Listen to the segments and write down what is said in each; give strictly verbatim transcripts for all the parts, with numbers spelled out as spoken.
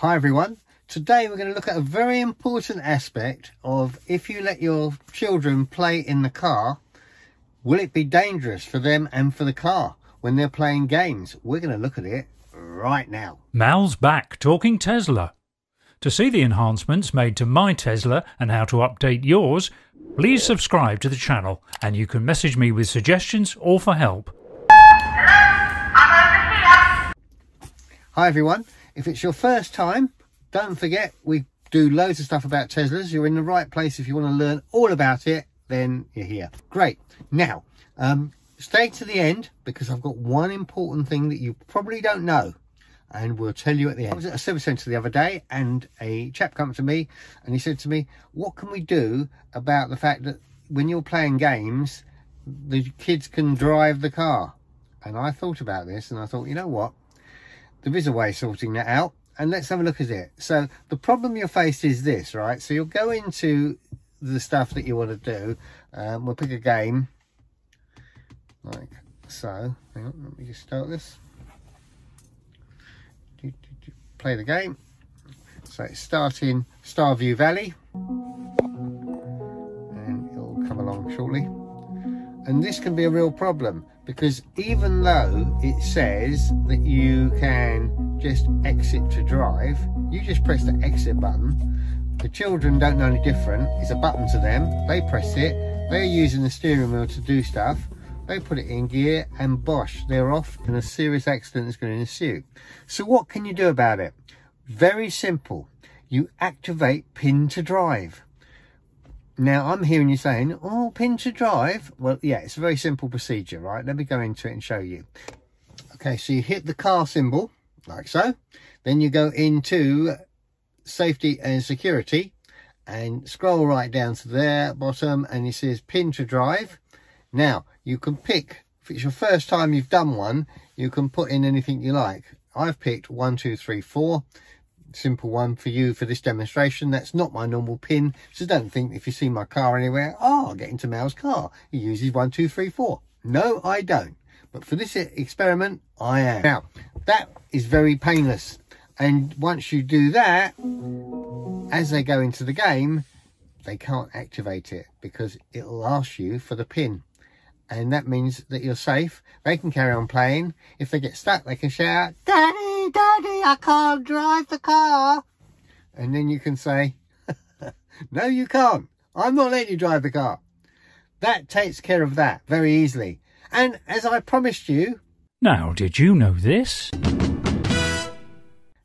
Hi everyone, today we're going to look at a very important aspect of if you let your children play in the car, will it be dangerous for them and for the car when they're playing games? We're going to look at it right now. Mal's back talking Tesla. To see the enhancements made to my Tesla and how to update yours, please subscribe to the channel and you can message me with suggestions or for help. Hi everyone, if it's your first time, don't forget we do loads of stuff about Teslas. You're in the right place if you want to learn all about it, then you're here. Great. Now, um, stay to the end because I've got one important thing that you probably don't know and we'll tell you at the end. I was at a service centre the other day and a chap came to me and he said to me, what can we do about the fact that when you're playing games, the kids can drive the car? And I thought about this and I thought, you know what? There is a way of sorting that out, and let's have a look at it. So the problem you're faced is this, right? So you'll go into the stuff that you want to do. Um, we'll pick a game like so. Hang on, let me just start this. Play the game. So it's starting Starview Valley, and it'll come along shortly. And this can be a real problem because even though it says that you can just exit to drive, you just press the exit button. The children don't know any different. It's a button to them. They press it. They're using the steering wheel to do stuff. They put it in gear and bosh, they're off and a serious accident is going to ensue. So what can you do about it? Very simple. You activate PIN to drive. Now, I'm hearing you saying, oh, PIN to drive. Well, yeah, it's a very simple procedure, right? Let me go into it and show you. Okay, so you hit the car symbol, like so. Then you go into safety and security and scroll right down to there, bottom, and it says PIN to drive. Now, you can pick, if it's your first time you've done one, you can put in anything you like. I've picked one, two, three, four. Simple one for you for this demonstration. That's not my normal pin, so don't think if you see my car anywhere, oh, I'll get into Mal's car, he uses one two three four. No, I don't, but for this experiment I am. Now that is very painless, and once you do that, as they go into the game, they can't activate it because it'll ask you for the pin, and that means that you're safe. They can carry on playing. If they get stuck, they can shout, Daddy, Daddy, I can't drive the car. And then you can say, no, you can't. I'm not letting you drive the car. That takes care of that very easily. And as I promised you... Now, did you know this?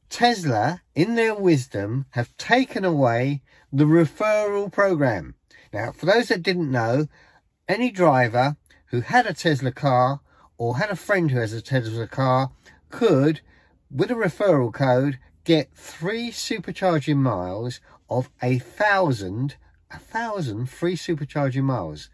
Tesla, in their wisdom, have taken away the referral programme. Now, for those that didn't know, any driver who had a Tesla car or had a friend who has a Tesla car could... with a referral code, get three supercharging miles of a thousand, a thousand free supercharging miles.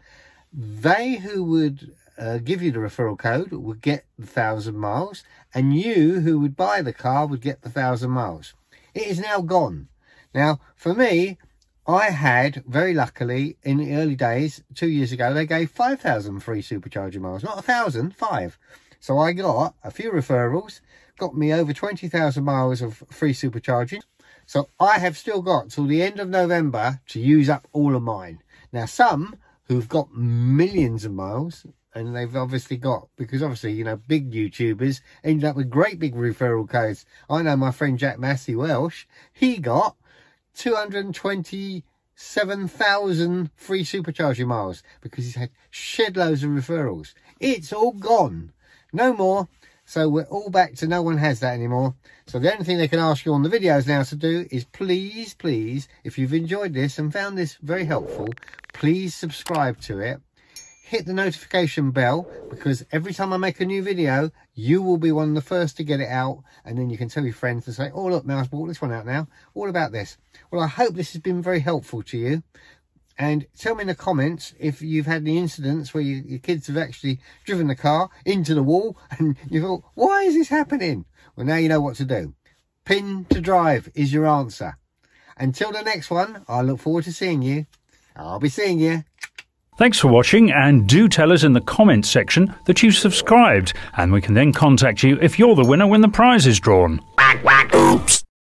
They who would uh, give you the referral code would get the thousand miles, and you who would buy the car would get the thousand miles. It is now gone. Now, for me, I had, very luckily, in the early days, two years ago, they gave five thousand free supercharging miles, not a thousand, five. So I got a few referrals, got me over twenty thousand miles of free supercharging. So I have still got till the end of November to use up all of mine. Now, some who've got millions of miles, and they've obviously got, because obviously, you know, big YouTubers end up with great big referral codes. I know my friend Jack Massey Welsh, he got two hundred twenty-seven thousand free supercharging miles because he's had shed loads of referrals. It's all gone. No more. So we're all back to no one has that anymore. So the only thing they can ask you on the videos now to do is please, please, if you've enjoyed this and found this very helpful, please subscribe to it. Hit the notification bell because every time I make a new video, you will be one of the first to get it out. And then you can tell your friends and say, oh, look, Mal's brought this one out now. All about this. Well, I hope this has been very helpful to you. And tell me in the comments if you've had any incidents where you, your kids have actually driven the car into the wall and you thought, why is this happening? Well, now you know what to do. PIN to drive is your answer. Until the next one, I look forward to seeing you. I'll be seeing you. Thanks for watching, and do tell us in the comments section that you've subscribed, and we can then contact you if you're the winner when the prize is drawn. Quack, quack. Oops.